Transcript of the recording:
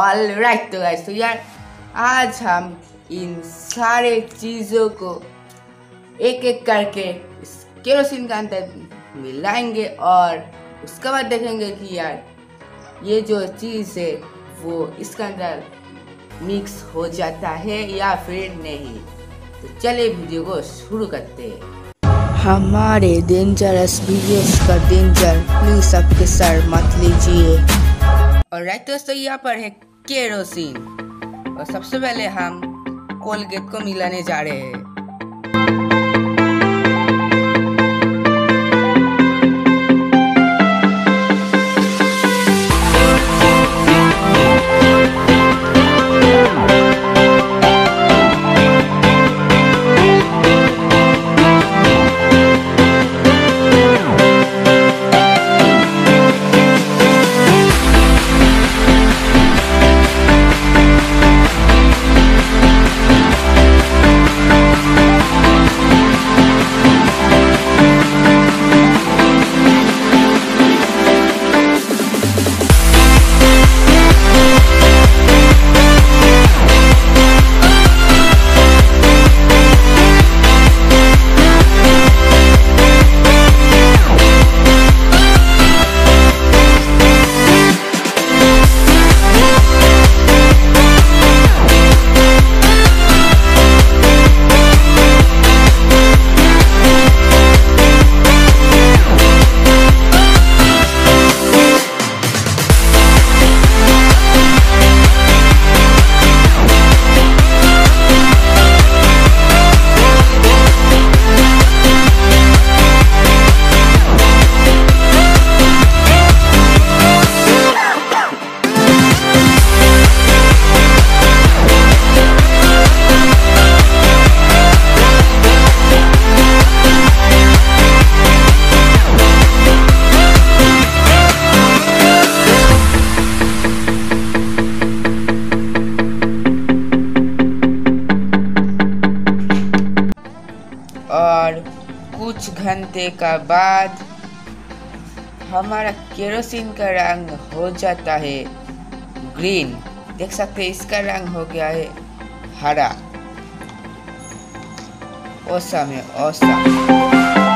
Alright guys, तो यार आज हम इन सारे चीज़ों को एक एक करके इस केरोसिन के अंदर मिलाएंगे और उसके बाद देखेंगे कि यार ये जो चीज़ है वो इसके अंदर मिक्स हो जाता है या फिर नहीं। तो चलिए वीडियो को शुरू करते हैं। हमारे डेंजरस वीडियोस का डेंजर प्लीज आपके सर मत लीजिए। और राइट दोस्तों, यहाँ पर है केरोसिन और सबसे पहले हम कोलगेट को मिलाने जा रहे हैं। कुछ घंटे का बाद हमारा केरोसिन का रंग हो जाता है ग्रीन। देख सकते हैं इसका रंग हो गया है हरा। ओसम है, ओसम।